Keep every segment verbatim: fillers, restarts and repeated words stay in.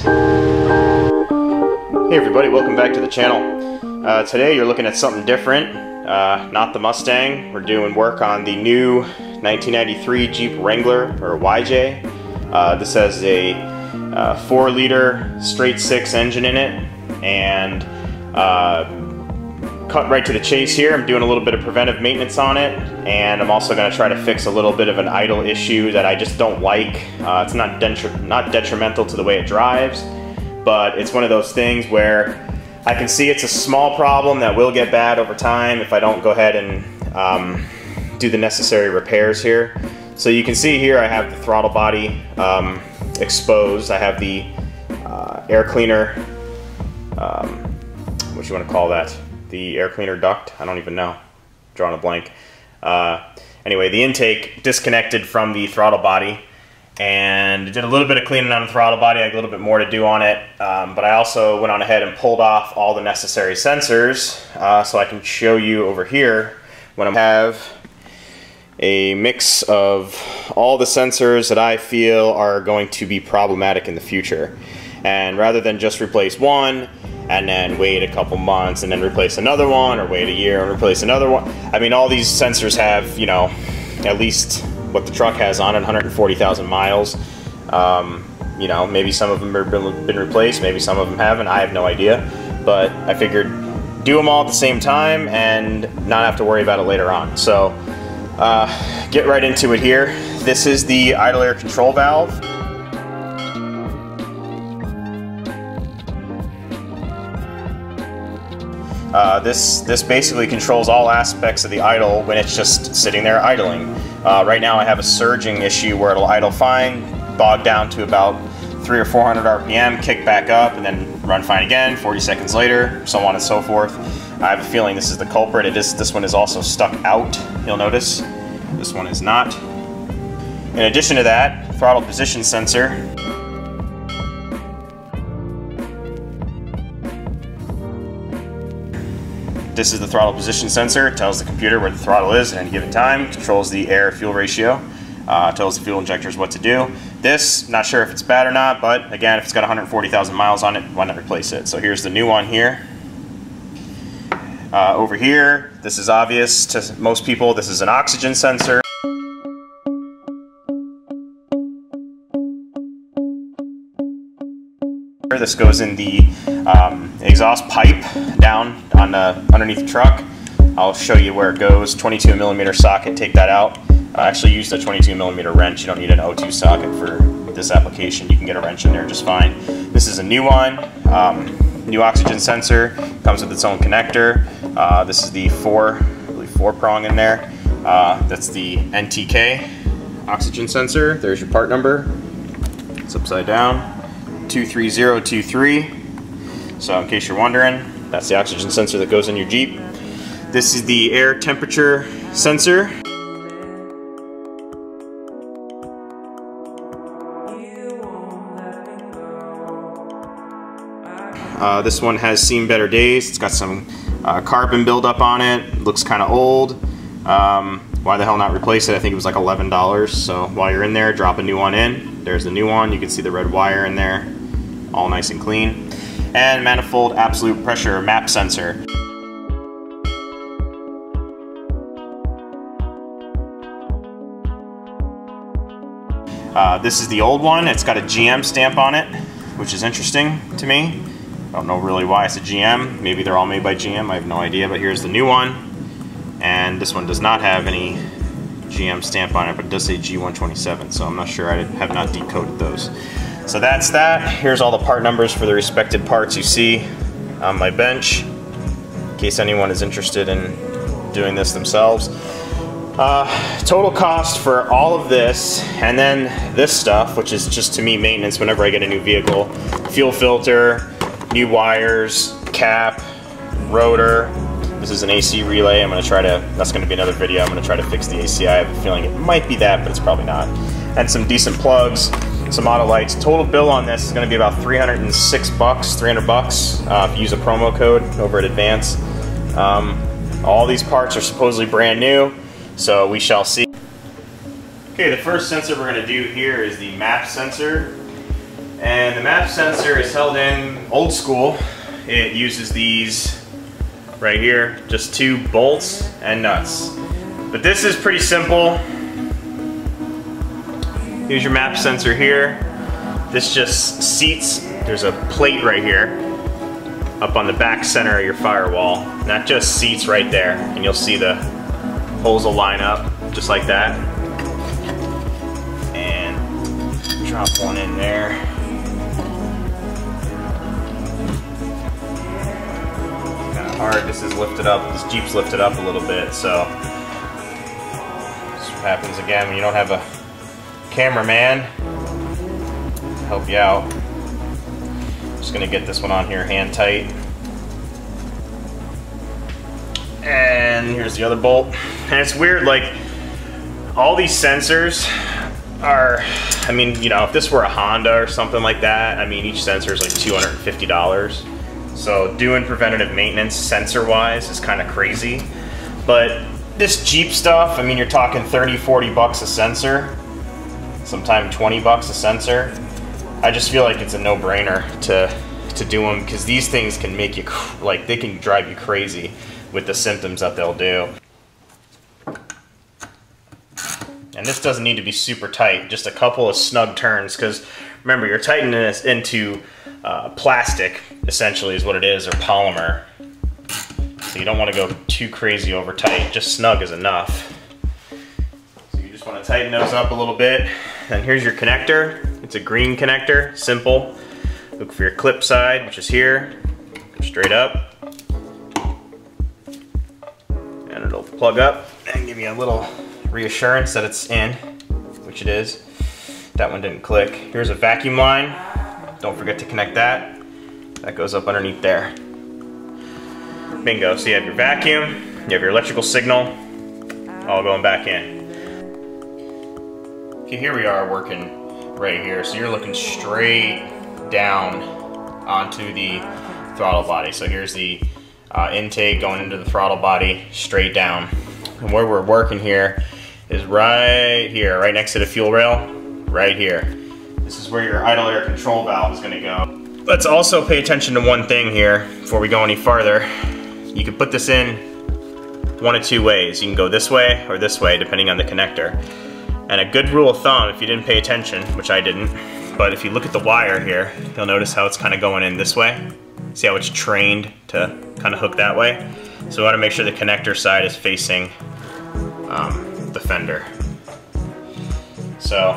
Hey everybody, welcome back to the channel. Uh, today you're looking at something different, uh, not the Mustang. We're doing work on the new nineteen ninety-three Jeep Wrangler, or Y J. Uh, this has a uh, four liter straight six engine in it, and uh, cut right to the chase here, I'm doing a little bit of preventive maintenance on it, and I'm also going to try to fix a little bit of an idle issue that I just don't like. Uh, it's not, detri not detrimental to the way it drives, but it's one of those things where I can see it's a small problem that will get bad over time if I don't go ahead and um, do the necessary repairs here. So you can see here I have the throttle body um, exposed, I have the uh, air cleaner, um, what you want to call that? The air cleaner duct, I don't even know, drawing a blank. Uh, anyway, the intake disconnected from the throttle body, and did a little bit of cleaning on the throttle body, I had a little bit more to do on it, um, but I also went on ahead and pulled off all the necessary sensors, uh, so I can show you over here when I have a mix of all the sensors that I feel are going to be problematic in the future. And rather than just replace one, and then wait a couple months and then replace another one, or wait a year and replace another one. I mean, all these sensors have, you know, at least what the truck has on it, one hundred forty thousand miles. Um, you know, maybe some of them have been replaced, maybe some of them haven't, I have no idea. But I figured do them all at the same time and not have to worry about it later on. So uh, get right into it here. This is the idle air control valve. Uh, this, this basically controls all aspects of the idle when it's just sitting there idling. Uh, right now I have a surging issue where it'll idle fine, bog down to about three or four hundred R P M, kick back up, and then run fine again, forty seconds later, so on and so forth. I have a feeling this is the culprit. It is, this one is also stuck out, you'll notice. This one is not. In addition to that, throttle position sensor. This is the throttle position sensor. It tells the computer where the throttle is at any given time, controls the air-fuel ratio, uh, tells the fuel injectors what to do. This, not sure if it's bad or not, but again, if it's got one hundred forty thousand miles on it, why not replace it? So here's the new one here. Uh, over here, this is obvious to most people, this is an oxygen sensor. This goes in the um, exhaust pipe down on the, underneath the truck. I'll show you where it goes. twenty-two millimeter socket, take that out. I actually used a twenty-two millimeter wrench. You don't need an O two socket for this application. You can get a wrench in there just fine. This is a new one, um, new oxygen sensor. Comes with its own connector. Uh, this is the four, I believe four prong in there. Uh, that's the N T K oxygen sensor. There's your part number. It's upside down. two three zero two three. So in case you're wondering, that's the oxygen sensor that goes in your Jeep. This is the air temperature sensor. Uh, this one has seen better days. It's got some uh, carbon buildup on it. Looks kind of old. Um, why the hell not replace it? I think it was like eleven dollars. So while you're in there, drop a new one in. There's the new one. You can see the red wire in there. All nice and clean. And manifold absolute pressure map sensor. Uh, this is the old one. It's got a G M stamp on it, which is interesting to me. I don't know really why it's a G M. Maybe they're all made by G M. I have no idea, but here's the new one. And this one does not have any G M stamp on it, but it does say G one twenty-seven, so I'm not sure. I have not decoded those. So that's that. Here's all the part numbers for the respected parts you see on my bench, in case anyone is interested in doing this themselves. Uh, total cost for all of this, and then this stuff, which is just to me maintenance whenever I get a new vehicle. Fuel filter, new wires, cap, rotor. This is an A C relay. I'm going to try to, that's going to be another video. I'm going to try to fix the A C. I have a feeling it might be that, but it's probably not. And some decent plugs. Some auto lights. Total bill on this is going to be about three hundred six bucks, three hundred bucks uh, if you use a promo code over at ADVANCE. Um, all these parts are supposedly brand new, so we shall see. Okay, the first sensor we're going to do here is the MAP sensor. And the MAP sensor is held in old school. It uses these right here, just two bolts and nuts. But this is pretty simple. Here's your MAP sensor here. This just seats, there's a plate right here up on the back center of your firewall. And that just seats right there. And you'll see the holes will line up just like that. And drop one in there. Kind of hard, this is lifted up, this Jeep's lifted up a little bit, so. This is what happens again when you don't have a cameraman to help you out. I'm just gonna get this one on here hand tight. And here's the other bolt. And it's weird, like, all these sensors are, I mean, you know, if this were a Honda or something like that, I mean, each sensor is like two hundred fifty dollars. So doing preventative maintenance sensor-wise is kind of crazy. But this Jeep stuff, I mean, you're talking thirty, forty bucks a sensor, sometimes twenty bucks a sensor. I just feel like it's a no-brainer to, to do them, because these things can make you, like, they can drive you crazy with the symptoms that they'll do. And this doesn't need to be super tight, just a couple of snug turns, because remember, you're tightening this into uh, plastic, essentially is what it is, or polymer. So you don't want to go too crazy over tight, just snug is enough. So you just want to tighten those up a little bit. And here's your connector, it's a green connector, simple. Look for your clip side, which is here, go straight up. And it'll plug up and give you a little reassurance that it's in, which it is. That one didn't click. Here's a vacuum line. Don't forget to connect that. That goes up underneath there. Bingo, so you have your vacuum, you have your electrical signal, all going back in. Okay, here we are working right here. So you're looking straight down onto the throttle body. So here's the uh, intake going into the throttle body, straight down. And where we're working here is right here, right next to the fuel rail, right here. This is where your idle air control valve is gonna go. Let's also pay attention to one thing here before we go any farther. You can put this in one of two ways. You can go this way or this way, depending on the connector. And a good rule of thumb, if you didn't pay attention, which I didn't, but if you look at the wire here, you'll notice how it's kind of going in this way. See how it's trained to kind of hook that way? So we want to make sure the connector side is facing um, the fender. So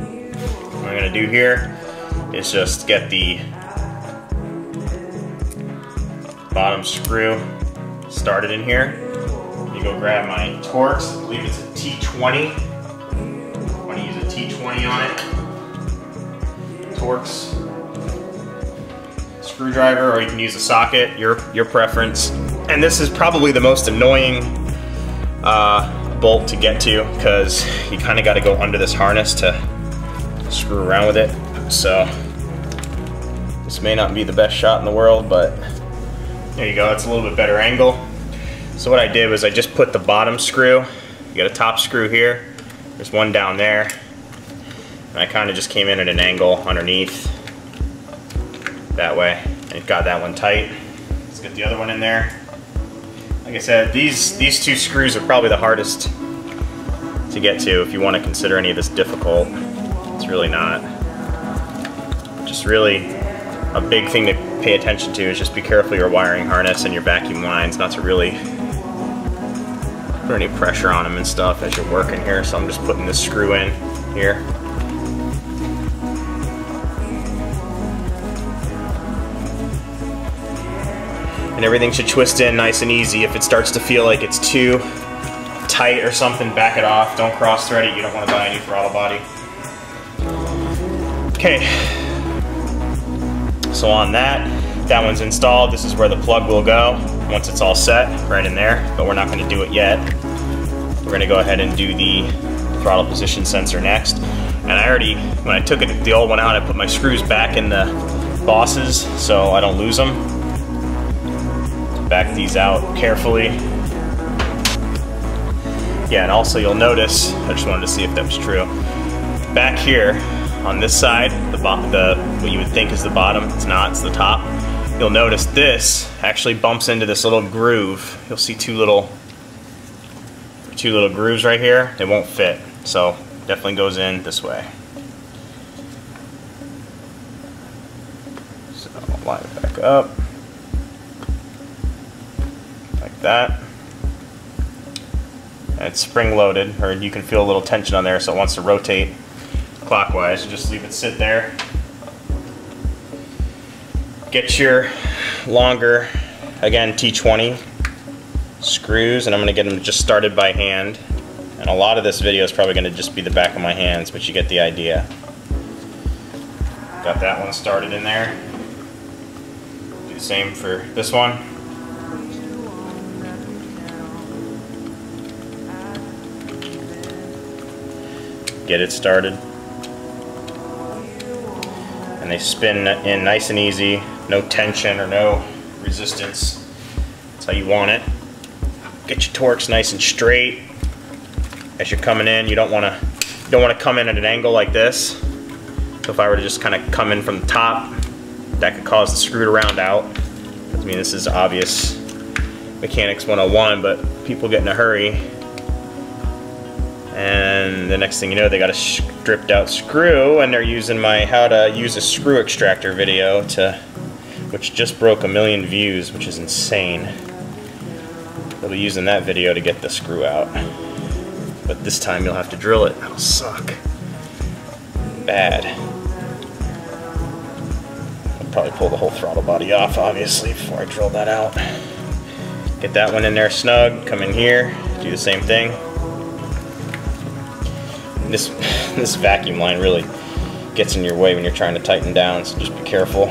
what I'm going to do here is just get the bottom screw started in here. You go grab my Torx, I believe it's a T twenty. I want to use a T twenty on it. Torx screwdriver, or you can use a socket, your, your preference. And this is probably the most annoying uh, bolt to get to, because you kind of got to go under this harness to screw around with it. So this may not be the best shot in the world, but there you go, it's a little bit better angle. So what I did was I just put the bottom screw, you got a top screw here, there's one down there, and I kind of just came in at an angle underneath that way and got that one tight. Let's get the other one in there. Like I said, these these two screws are probably the hardest to get to. If you want to consider any of this difficult, it's really not. Just really a big thing to pay attention to is just be careful your wiring harness and your vacuum lines, not to really put any pressure on them and stuff as you're working here. So I'm just putting this screw in here. And everything should twist in nice and easy. If it starts to feel like it's too tight or something, back it off. Don't cross thread it, you don't want to buy a new throttle body. Okay, so on that, that one's installed. This is where the plug will go once it's all set, right in there, but we're not gonna do it yet. We're gonna go ahead and do the throttle position sensor next. And I already, when I took it, the old one out, I put my screws back in the bosses so I don't lose them. Back these out carefully. Yeah, and also you'll notice, I just wanted to see if that was true. Back here, on this side, the, the what you would think is the bottom, it's not, it's the top. You'll notice this actually bumps into this little groove. You'll see two little two little grooves right here. They won't fit, so definitely goes in this way. So I'll line it back up like that. And it's spring loaded, or you can feel a little tension on there, so it wants to rotate clockwise. You just leave it sit there. Get your longer, again, T twenty screws, and I'm going to get them just started by hand. And a lot of this video is probably going to just be the back of my hands, but you get the idea. Got that one started in there. Do the same for this one. Get it started, and they spin in nice and easy, no tension or no resistance. That's how you want it. Get your Torx nice and straight as you're coming in. You don't want to you don't want to come in at an angle like this. So if I were to just kind of come in from the top, that could cause the screw to round out. I mean, this is obvious mechanics one oh one, but people get in a hurry. And the next thing you know, they got a stripped out screw, and they're using my how to use a screw extractor video, to which just broke a million views, which is insane. They'll be using that video to get the screw out, but this time you'll have to drill it. That'll suck bad. I'll probably pull the whole throttle body off, obviously, before I drill that out. Get that one in there snug. Come in here, do the same thing. This, this vacuum line really gets in your way when you're trying to tighten down, so just be careful.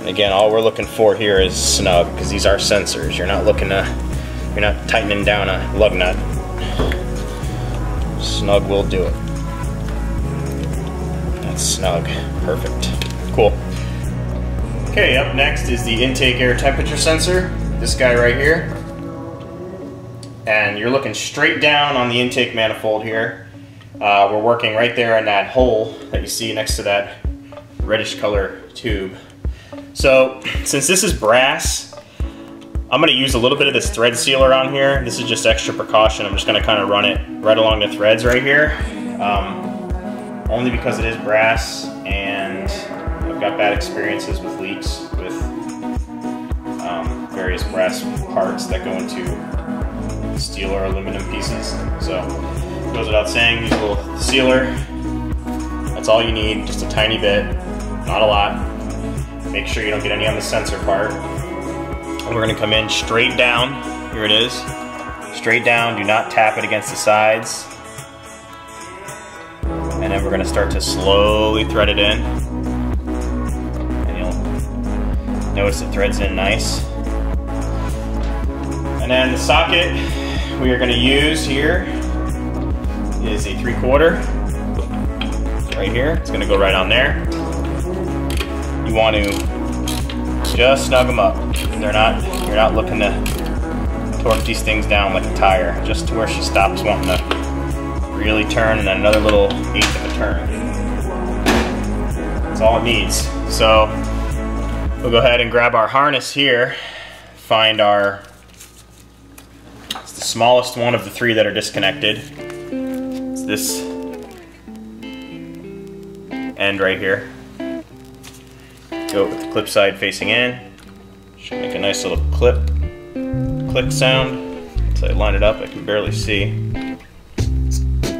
And again, all we're looking for here is snug, because these are sensors. You're not looking to, you're not tightening down a lug nut. Snug will do it. That's snug. Perfect. Cool. Okay, up next is the intake air temperature sensor. This guy right here. And you're looking straight down on the intake manifold here. Uh, we're working right there in that hole that you see next to that reddish color tube. So since this is brass, I'm gonna use a little bit of this thread sealer on here. This is just extra precaution. I'm just gonna kind of run it right along the threads right here. Um, only because it is brass, and I've got bad experiences with leaks with um, various brass parts that go into steel or aluminum pieces. So it goes without saying, use a little sealer. That's all you need, just a tiny bit, not a lot. Make sure you don't get any on the sensor part. And we're gonna come in straight down. Here it is, straight down. Do not tap it against the sides. And then we're gonna start to slowly thread it in. And you'll notice it threads in nice. And then the socket we are going to use here is a three-quarter right here. It's going to go right on there. You want to just snug them up. They're not, you're not looking to torque these things down like a tire, just to where she stops wanting to really turn, and then another little eighth of a turn. That's all it needs. So we'll go ahead and grab our harness here, find our smallest one of the three that are disconnected. It's this end right here. Go with the clip side facing in. Should make a nice little clip, click sound. Once I line it up, I can barely see. There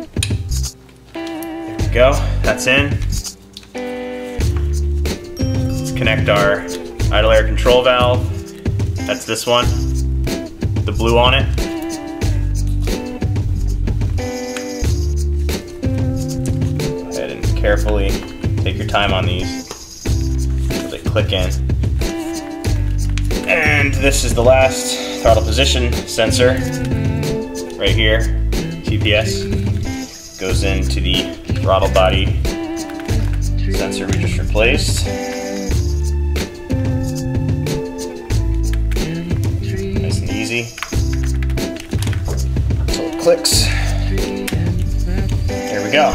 we go, that's in. Let's connect our idle air control valve. That's this one, the blue on it. Carefully take your time on these so they click in. And this is the last throttle position sensor right here, T P S. Goes into the throttle body sensor we just replaced. Nice and easy. So it clicks. There we go.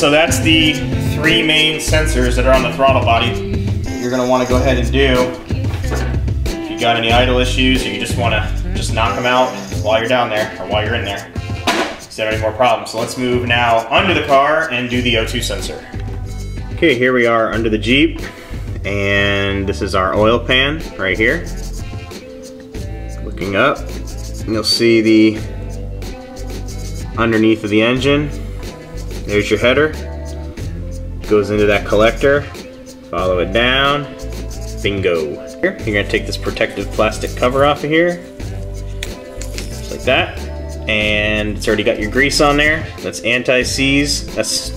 So that's the three main sensors that are on the throttle body. You're going to want to go ahead and do. If you got any idle issues, or you just want to just knock them out while you're down there or while you're in there. Instead of any more problems. So let's move now under the car and do the O two sensor. Okay, here we are under the Jeep, and this is our oil pan right here. Looking up, and you'll see the underneath of the engine. There's your header. Goes into that collector. Follow it down. Bingo. Here, you're going to take this protective plastic cover off of here. Just like that. And it's already got your grease on there. That's anti-seize. That's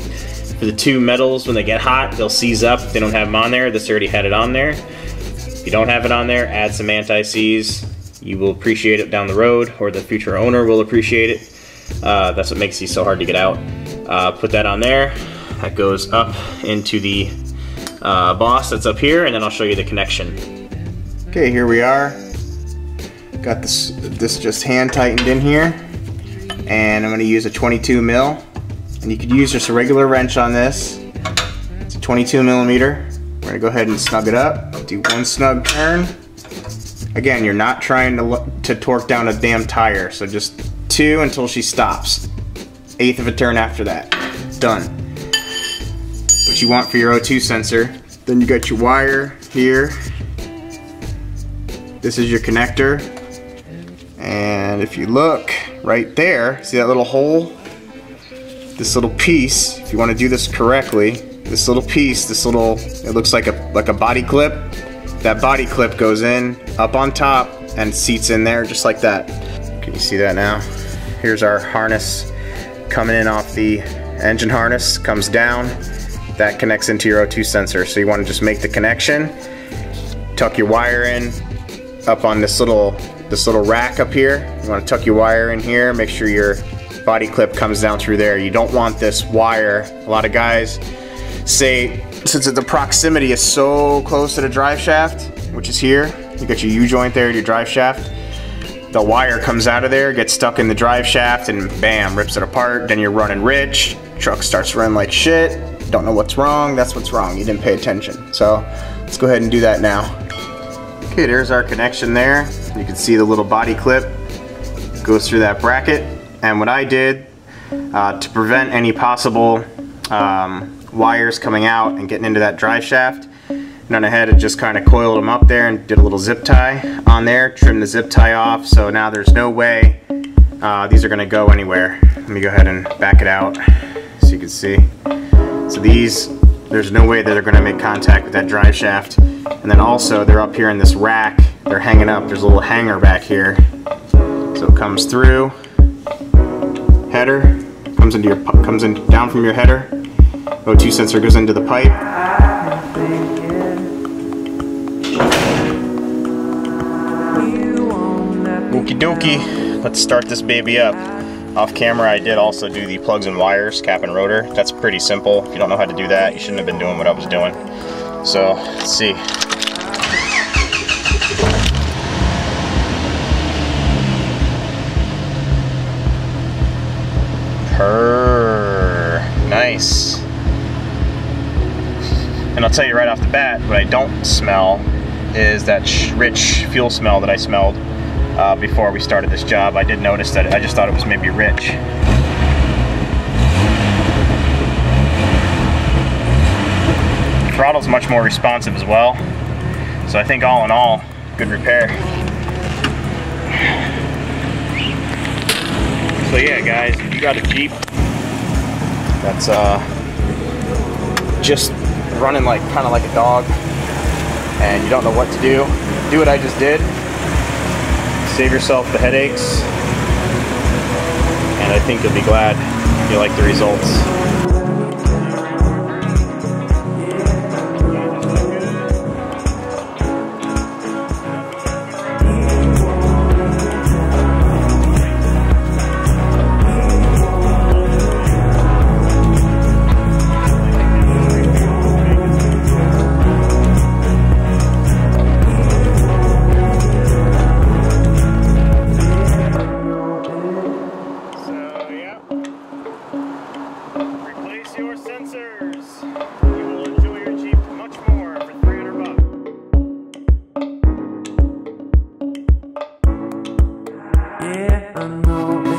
for the two metals. When they get hot, they'll seize up. If they don't have them on there, this already had it on there. If you don't have it on there, add some anti-seize. You will appreciate it down the road, or the future owner will appreciate it. Uh, that's what makes these so hard to get out. Uh, put that on there. That goes up into the uh, boss that's up here, and then I'll show you the connection. Okay, here we are. Got this, this just hand tightened in here, and I'm going to use a twenty-two mil, and you could use just a regular wrench on this. It's a twenty-two millimeter. We're going to go ahead and snug it up. Do one snug turn. Again, you're not trying to, to torque down a damn tire, so just two until she stops. Eighth of a turn after that. Done. That's what you want for your O two sensor. Then you got your wire here. This is your connector. And if you look right there, see that little hole? This little piece, if you want to do this correctly, this little piece, this little, it looks like a like a body clip. That body clip goes in, up on top, and seats in there just like that. Can you see that now? Here's our harness coming in off the engine harness, comes down. That connects into your O two sensor. So you want to just make the connection, tuck your wire in up on this little, this little rack up here. You want to tuck your wire in here, make sure your body clip comes down through there. You don't want this wire. A lot of guys say, since the proximity is so close to the drive shaft, which is here, you got your U-joint there, your drive shaft, the wire comes out of there, gets stuck in the drive shaft, and bam, rips it apart. Then you're running rich, truck starts running like shit, don't know what's wrong, that's what's wrong, you didn't pay attention. So let's go ahead and do that now. Okay, there's our connection there. You can see the little body clip goes through that bracket, and what I did uh, to prevent any possible um, wires coming out and getting into that drive shaft, and then I had to just kind of coiled them up there and did a little zip tie on there, trimmed the zip tie off, so now there's no way uh, these are going to go anywhere. Let me go ahead and back it out so you can see. So these, there's no way that they're going to make contact with that drive shaft, and then also they're up here in this rack, they're hanging up, there's a little hanger back here, so it comes through, header, comes into your, comes in down from your header. O two sensor goes into the pipe. Okie dokie, let's start this baby up. Off camera I did also do the plugs and wires, cap and rotor. That's pretty simple. If you don't know how to do that, you shouldn't have been doing what I was doing. So, let's see. Purr, nice. And I'll tell you right off the bat, what I don't smell is that rich fuel smell that I smelled uh, before we started this job. I did notice that. I just thought it was maybe rich. The throttle's much more responsive as well. So I think all in all, good repair. So yeah guys, if you got a Jeep that's uh, just running like kind of like a dog and you don't know what to do, do what I just did. Save yourself the headaches, and I think you'll be glad you like the results. Thank you. I know.